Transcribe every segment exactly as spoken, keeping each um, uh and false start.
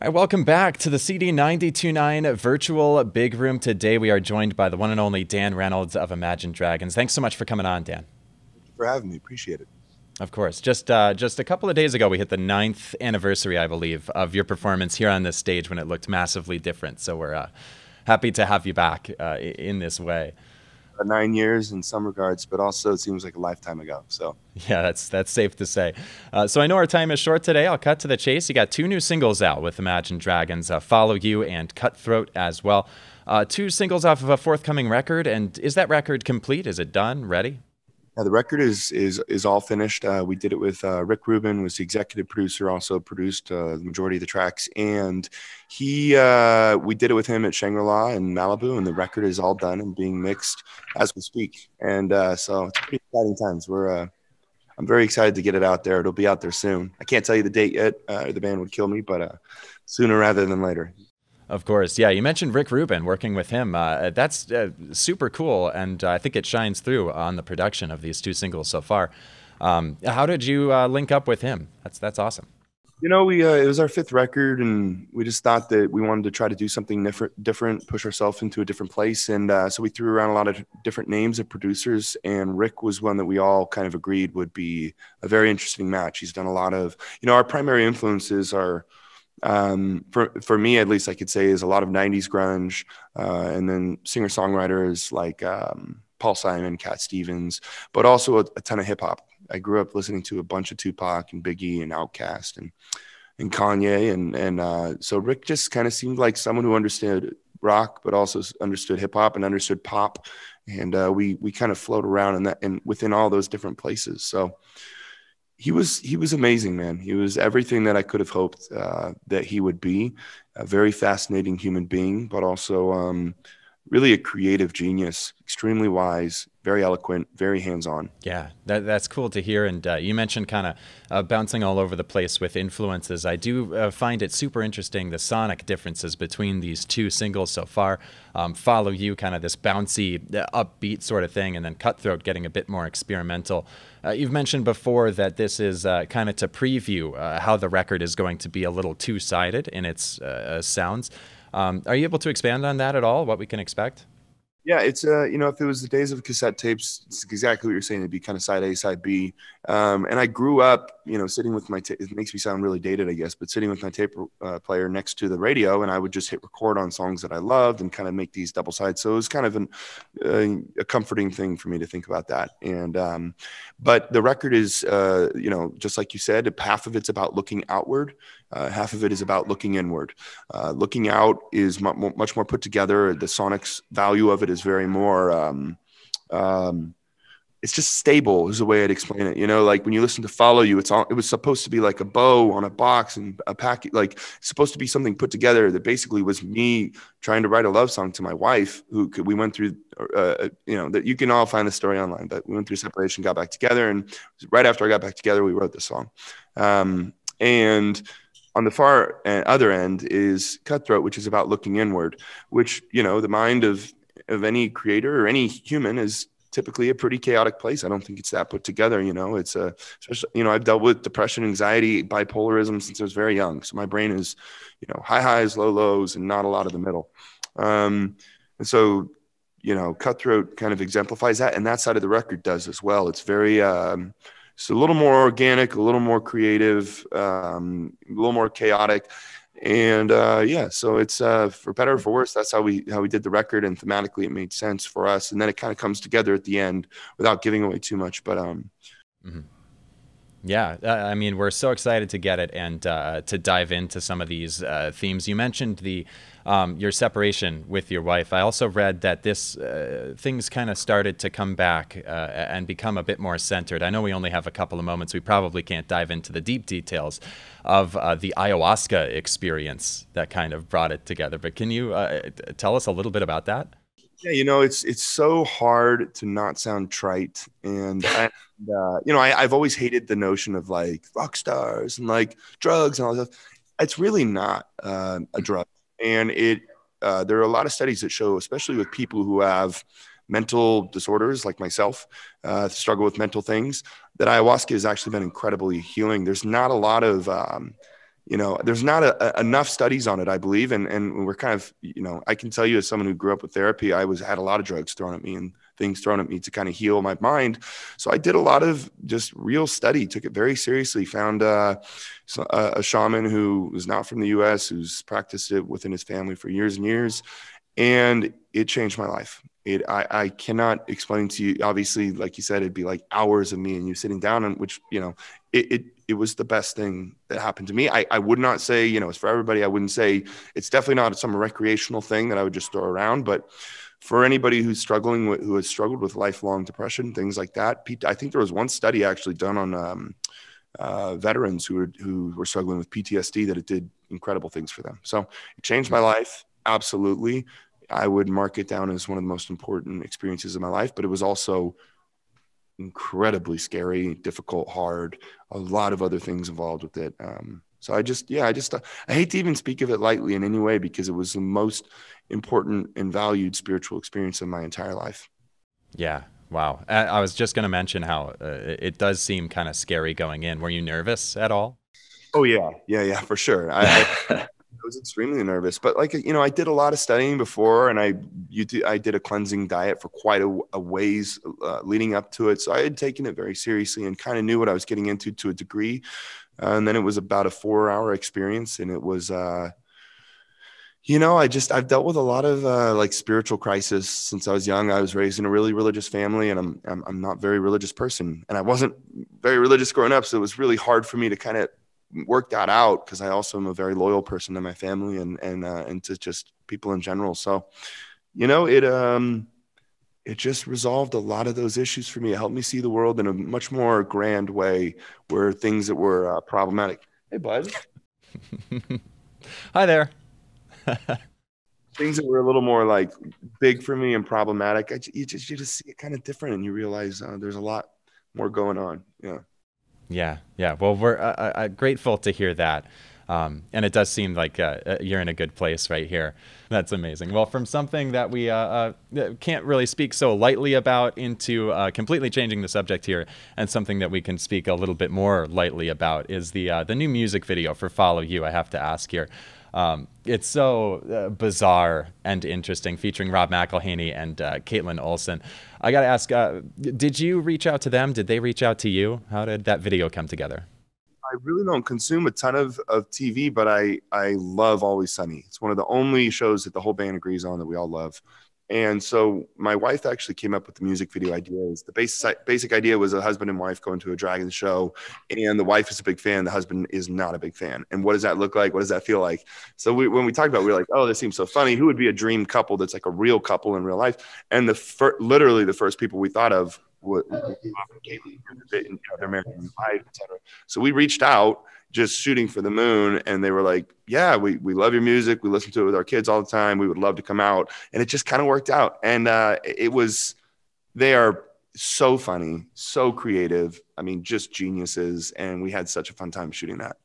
All right, welcome back to the C D ninety-two point nine Virtual Big Room. Today we are joined by the one and only Dan Reynolds of Imagine Dragons. Thanks so much for coming on, Dan. Thank you for having me. Appreciate it. Of course. Just uh, just a couple of days ago, we hit the ninth anniversary, I believe, of your performance here on this stage when it looked massively different. So we're uh, happy to have you back uh, in this way. Nine years in some regards, but also it seems like a lifetime ago. So yeah, that's that's safe to say. Uh, so I know our time is short today. I'll cut to the chase. You got two new singles out with Imagine Dragons, uh, Follow You and Cutthroat as well. Uh, two singles off of a forthcoming record. And is that record complete? Is it done? Ready? Yeah, the record is is is all finished. Uh, we did it with uh, Rick Rubin, was the executive producer, also produced uh, the majority of the tracks, and he uh, we did it with him at Shangri-La in Malibu, and the record is all done and being mixed as we speak. And uh, so it's pretty exciting times. We're uh, I'm very excited to get it out there. It'll be out there soon. I can't tell you the date yet. Uh, the band would kill me, but uh, sooner rather than later. Of course, yeah. You mentioned Rick Rubin, working with him. Uh, that's uh, super cool, and uh, I think it shines through on the production of these two singles so far. Um, how did you uh, link up with him? That's that's awesome. You know, we uh, it was our fifth record, and we just thought that we wanted to try to do something different, different, push ourselves into a different place, and uh, so we threw around a lot of different names of producers, and Rick was one that we all kind of agreed would be a very interesting match. He's done a lot of, you know, our primary influences are. Um, for, for me, at least I could say is a lot of nineties grunge, uh, and then singer songwriters like, um, Paul Simon, Cat Stevens, but also a, a ton of hip hop. I grew up listening to a bunch of Tupac and Biggie and Outkast and, and Kanye. And, and, uh, so Rick just kind of seemed like someone who understood rock, but also understood hip hop and understood pop. And, uh, we, we kind of float around in that and within all those different places. So, He was he was amazing, man. He was everything that I could have hoped uh, that he would be. A very fascinating human being, but also um, really a creative genius, extremely wise, very eloquent, very hands-on. Yeah, that, that's cool to hear. And uh, you mentioned kind of uh, bouncing all over the place with influences. I do uh, find it super interesting, the sonic differences between these two singles so far. Um, Follow You, kind of this bouncy, upbeat sort of thing, and then Cutthroat getting a bit more experimental. Uh, you've mentioned before that this is uh, kind of to preview uh, how the record is going to be a little two-sided in its uh, sounds. Um, are you able to expand on that at all, what we can expect? Yeah, it's, uh, you know, if it was the days of cassette tapes, it's exactly what you're saying. It'd be kind of side A, side B. Um, and I grew up, you know, sitting with my, it makes me sound really dated, I guess, but sitting with my tape uh, player next to the radio, and I would just hit record on songs that I loved and kind of make these double sides. So it was kind of an, uh, a comforting thing for me to think about that. And, um, but the record is, uh, you know, just like you said, half of it's about looking outward. Uh, half of it is about looking inward. Uh, looking out is much more put together. The sonic value of it is very more, um, um, it's just stable is the way I'd explain it. You know, like when you listen to Follow You, it's all, it was supposed to be like a bow on a box and a packet, like it's supposed to be something put together that basically was me trying to write a love song to my wife who could, we went through, uh, you know, that you can all find the story online, but we went through separation, got back together. And right after I got back together, we wrote this song. Um, and on the far other end is Cutthroat, which is about looking inward, which, you know, the mind of, of any creator or any human is typically a pretty chaotic place. I don't think it's that put together, you know, it's a, especially, you know, I've dealt with depression, anxiety, bipolarism since I was very young. So my brain is, you know, high highs, low lows, and not a lot of the middle. Um, and so, you know, Cutthroat kind of exemplifies that. And that side of the record does as well. It's very, um, It's a little more organic, a little more creative, um, a little more chaotic. And uh, yeah, so it's uh, for better or for worse, that's how we how we did the record. And thematically, it made sense for us. And then it kind of comes together at the end without giving away too much. But um, mm-hmm. Yeah, uh, I mean, we're so excited to get it and uh, to dive into some of these uh, themes. You mentioned the um, your separation with your wife. I also read that this uh, things kind of started to come back uh, and become a bit more centered. I know we only have a couple of moments. We probably can't dive into the deep details of uh, the ayahuasca experience that kind of brought it together. But can you uh, tell us a little bit about that? Yeah, you know, it's it's so hard to not sound trite, and I, uh, you know, I, I've always hated the notion of like rock stars and like drugs and all that stuff. It's really not uh, a drug, and it uh, there are a lot of studies that show, especially with people who have mental disorders like myself, uh, struggle with mental things, that ayahuasca has actually been incredibly healing. There's not a lot of um, you know, there's not a, a, enough studies on it, I believe. And, and we're kind of, you know, I can tell you as someone who grew up with therapy, I was had a lot of drugs thrown at me and things thrown at me to kind of heal my mind. So I did a lot of just real study, took it very seriously, found uh, a, a shaman who was not from the U S, who's practiced it within his family for years and years. And it changed my life. It, I, I cannot explain to you, obviously, like you said, it'd be like hours of me and you sitting down, and which, you know, it, it, it was the best thing that happened to me. I, I would not say, you know, it's for everybody. I wouldn't say it's definitely not some recreational thing that I would just throw around. But for anybody who's struggling with, who has struggled with lifelong depression, things like that, I think there was one study actually done on um, uh, veterans who were, who were struggling with P T S D, that it did incredible things for them. So it changed my life. Absolutely. I would mark it down as one of the most important experiences of my life, but it was also incredibly scary, difficult, hard, a lot of other things involved with it. Um, so I just, yeah, I just, uh, I hate to even speak of it lightly in any way, because it was the most important and valued spiritual experience of my entire life. Yeah. Wow. I, I was just going to mention how uh, it does seem kind of scary going in. Were you nervous at all? Oh yeah. Yeah. Yeah, for sure. I, I I was extremely nervous, but like, you know, I did a lot of studying before, and I, you do, I did a cleansing diet for quite a, a ways uh, leading up to it. So I had taken it very seriously and kind of knew what I was getting into to a degree. Uh, and then it was about a four hour experience. And it was, uh, you know, I just, I've dealt with a lot of uh, like spiritual crisis since I was young. I was raised in a really religious family, and I'm, I'm, I'm not a very religious person, and I wasn't very religious growing up. So it was really hard for me to kind of work that out, because I also am a very loyal person to my family and and uh, and to just people in general. So, you know, it um it just resolved a lot of those issues for me. It helped me see the world in a much more grand way, where things that were uh, problematic. Hey, bud. Hi there. Things that were a little more like big for me and problematic, I, you just you just see it kind of different, and you realize uh, there's a lot more going on. Yeah. Yeah. Yeah. Well, we're uh, uh, grateful to hear that. Um, and it does seem like uh, you're in a good place right here. That's amazing. Well, from something that we uh, uh, can't really speak so lightly about into uh, completely changing the subject here, and something that we can speak a little bit more lightly about is the uh, the new music video for Follow You. I have to ask here. Um, it's so uh, bizarre and interesting, featuring Rob McElhenney and uh, Kaitlin Olson. I got to ask, uh, did you reach out to them? Did they reach out to you? How did that video come together? I really don't consume a ton of, of T V, but I, I love Always Sunny. It's one of the only shows that the whole band agrees on that we all love. And so my wife actually came up with the music video ideas. The basic, basic idea was a husband and wife going to a dragon show, and the wife is a big fan. The husband is not a big fan. And what does that look like? What does that feel like? So we, when we talked about it, we were like, oh, this seems so funny. Who would be a dream couple that's like a real couple in real life? And the fir- literally the first people we thought of were Kaitlin, and their married life, et cetera. So we reached out, just shooting for the moon. And they were like, yeah, we, we love your music. We listen to it with our kids all the time. We would love to come out. And it just kind of worked out. And uh, it was, they are so funny, so creative. I mean, just geniuses. And we had such a fun time shooting that.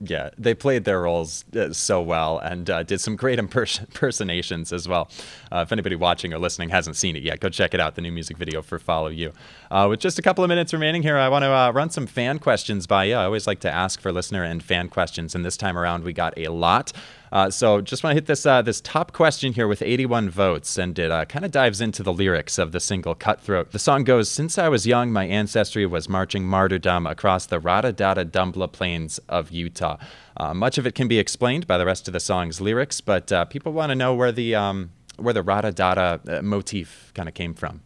Yeah, they played their roles uh, so well, and uh, did some great imperson impersonations as well. Uh, if anybody watching or listening hasn't seen it yet, go check it out, the new music video for Follow You. Uh, with just a couple of minutes remaining here, I want to uh, run some fan questions by you. I always like to ask for listener and fan questions, and this time around we got a lot. Uh, so just want to hit this uh, this top question here with eighty-one votes, and it uh, kind of dives into the lyrics of the single Cutthroat. The song goes, "Since I was young, my ancestry was marching martyrdom across the Rada-Dada-Dumbla plains of Utah." Uh, much of it can be explained by the rest of the song's lyrics, but uh, people want to know where the um, where the Rada-Dada uh, motif kind of came from.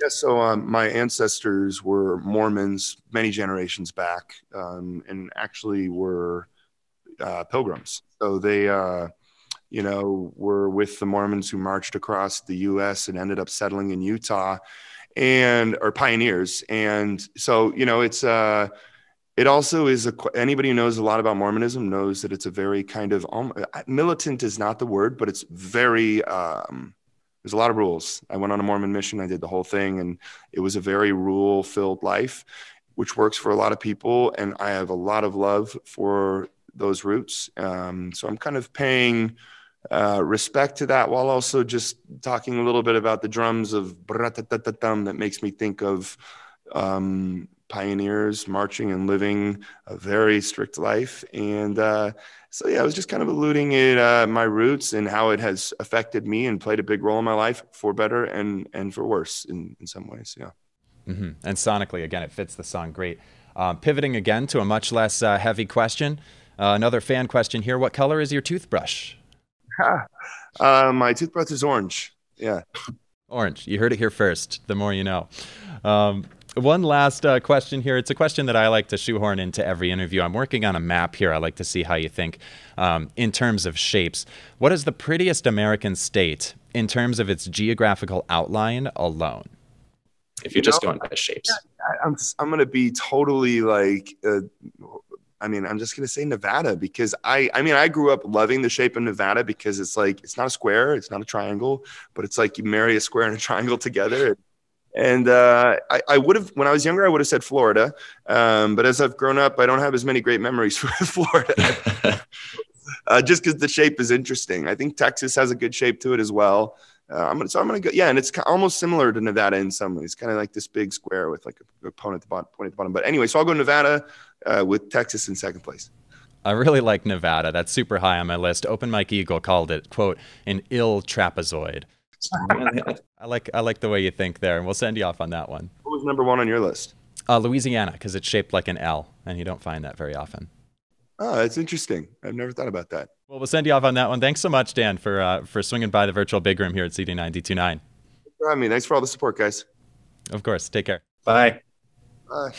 Yeah, so um, my ancestors were Mormons many generations back, um, and actually were uh, pilgrims. So they, uh, you know, were with the Mormons who marched across the U S and ended up settling in Utah, and are pioneers. And so, you know, it's, uh, it also is, a, anybody who knows a lot about Mormonism knows that it's a very kind of, um, militant is not the word, but it's very, um, there's a lot of rules. I went on a Mormon mission, I did the whole thing, and it was a very rule-filled life, which works for a lot of people. And I have a lot of love for those roots. Um, so I'm kind of paying uh, respect to that, while also just talking a little bit about the drums of bra-ta-ta-ta-tum that makes me think of um, pioneers marching and living a very strict life. And uh, so, yeah, I was just kind of alluding at uh, my roots and how it has affected me and played a big role in my life for better and, and for worse in, in some ways. Yeah. Mm-hmm. And sonically, again, it fits the song great. Uh, pivoting again to a much less uh, heavy question. Uh, another fan question here. What color is your toothbrush? Uh, my toothbrush is orange. Yeah. Orange. You heard it here first. The more you know. Um, one last uh, question here. It's a question that I like to shoehorn into every interview. I'm working on a map here. I like to see how you think um, in terms of shapes. What is the prettiest American state in terms of its geographical outline alone? If you're you just know, going by shapes. I, I'm, I'm going to be totally like... Uh, I mean, I'm just going to say Nevada because I, I mean, I grew up loving the shape of Nevada because it's like, it's not a square, it's not a triangle, but it's like you marry a square and a triangle together. And uh, I, I would have, when I was younger, I would have said Florida. Um, but as I've grown up, I don't have as many great memories for Florida uh, just because the shape is interesting. I think Texas has a good shape to it as well. Uh, I'm gonna, so I'm going to go, yeah, and it's almost similar to Nevada in some ways, kind of like this big square with like a, a point at the bottom, point at the bottom. But anyway, so I'll go Nevada uh, with Texas in second place. I really like Nevada. That's super high on my list. Open Mike Eagle called it, quote, an ill trapezoid. I like I like the way you think there, and we'll send you off on that one. What was number one on your list? Uh, Louisiana, because it's shaped like an L, and you don't find that very often. Oh, that's interesting. I've never thought about that. Well, we'll send you off on that one. Thanks so much, Dan, for uh, for swinging by the virtual big room here at C D ninety-two point nine. I mean, thanks for all the support, guys. Of course. Take care. Bye. Bye.